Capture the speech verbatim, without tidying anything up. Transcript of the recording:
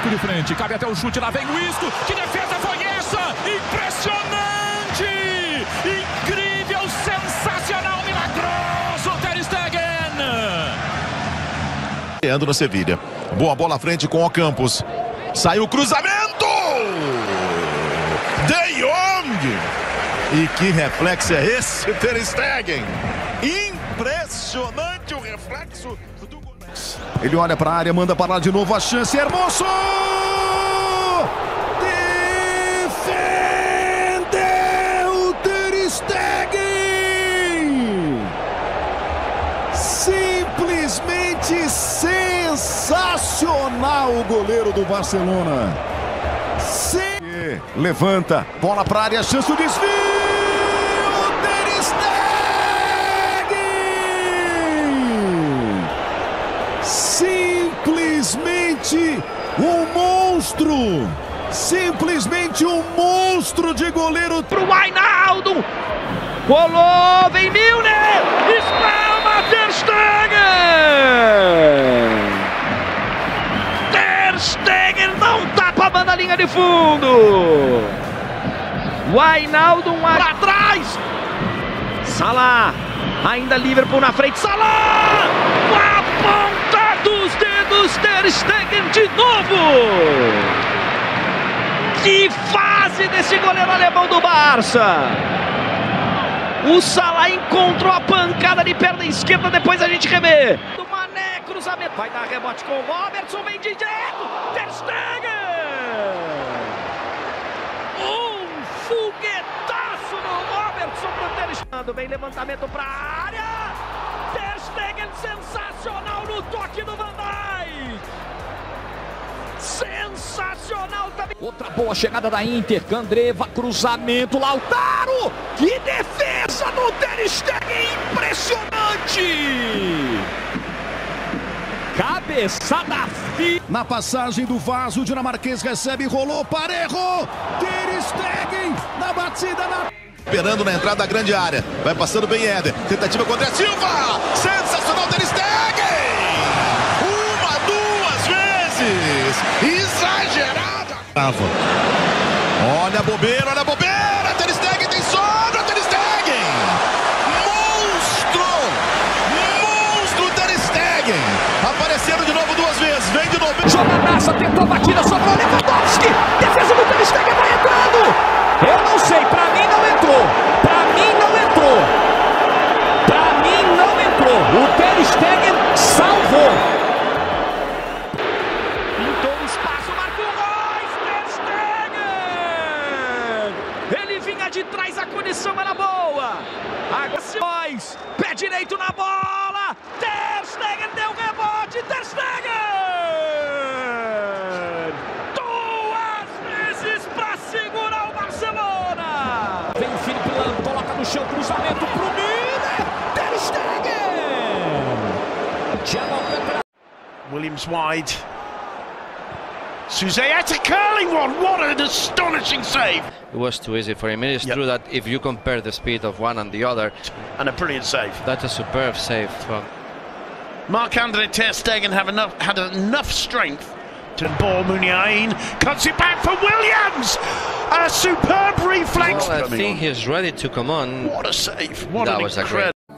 Isco de frente, cabe até o chute, lá vem o Isco, que defesa foi essa? Impressionante! Incrível, sensacional, milagroso, Ter Stegen! Leandro na Sevilha, boa bola à frente com Ocampos, saiu o cruzamento! De Jong! E que reflexo é esse, Ter Stegen? Impressionante o reflexo do Ele olha para a área, manda para lá de novo a chance, Hermoso! Defendeu Ter Stegen! Simplesmente sensacional o goleiro do Barcelona. Sem... Levanta, bola para a área, chance, o desvio! Simplesmente um monstro, simplesmente um monstro de goleiro pro Wijnaldum, rolou, vem Milner, espalma Ter Stegen, Ter Stegen não tapa a banda, linha de fundo, Wijnaldum para trás, Salah, ainda Liverpool na frente, Salah, a ponta dos dedos, Ter Stegen de novo! Que fase desse goleiro alemão do Barça! O Salah encontrou a pancada de perna esquerda, depois a gente remê. Do Mané, cruzamento, vai dar rebote com o Robertson, vem de direto, Ter Stegen! Um foguetaço do Robertson pro Ter Stegen, vem levantamento pra área! Ter Stegen sensacional no toque do Van Dijk. Sensacional também. Outra boa chegada da Inter. Candreva, cruzamento, Lautaro. Que defesa do Ter Stegen, impressionante. Cabeçada fi... Na passagem do vaso, o dinamarquês recebe, rolou, parerrou. Ter Stegen na batida na... Esperando na entrada da grande área. Vai passando bem Eder. Tentativa contra a Silva. Sensacional Ter Stegen. Uma, duas vezes. Exagerada. Olha a bobeira, olha a bobeira. Ter Stegen tem sobra. Ter Stegen. Monstro. Monstro Ter Stegen. Apareceram de novo duas vezes. Vem de novo. Jonas tentou a batida. Sobrou Lewandowski. Defesa do Ter Stegen. Vai entrando. Eu não sei, pra mim não entrou, pra mim não entrou, pra mim não entrou, o Ter Stegen salvou. Pintou o espaço, marcou o gol, Ter Stegen! Ele vinha de trás, a condição era boa, agora pé direito na bola, Ter Stegen deu rebote, Ter Stegen! Felipe Lano coloca no chão, cruzamento pro Eder, Ter Stegen! Williams wide. Suze at a curling one, what an astonishing save! It was too easy for him, it is yep. True that if you compare the speed of one and the other... And a brilliant save. That's a superb save from... Mark Andre Ter Stegen have enough, had enough strength to ball Muniain, cuts it back for Williams! A superb reflex! Well, I think he's ready to come on. What a save! What that was incredible!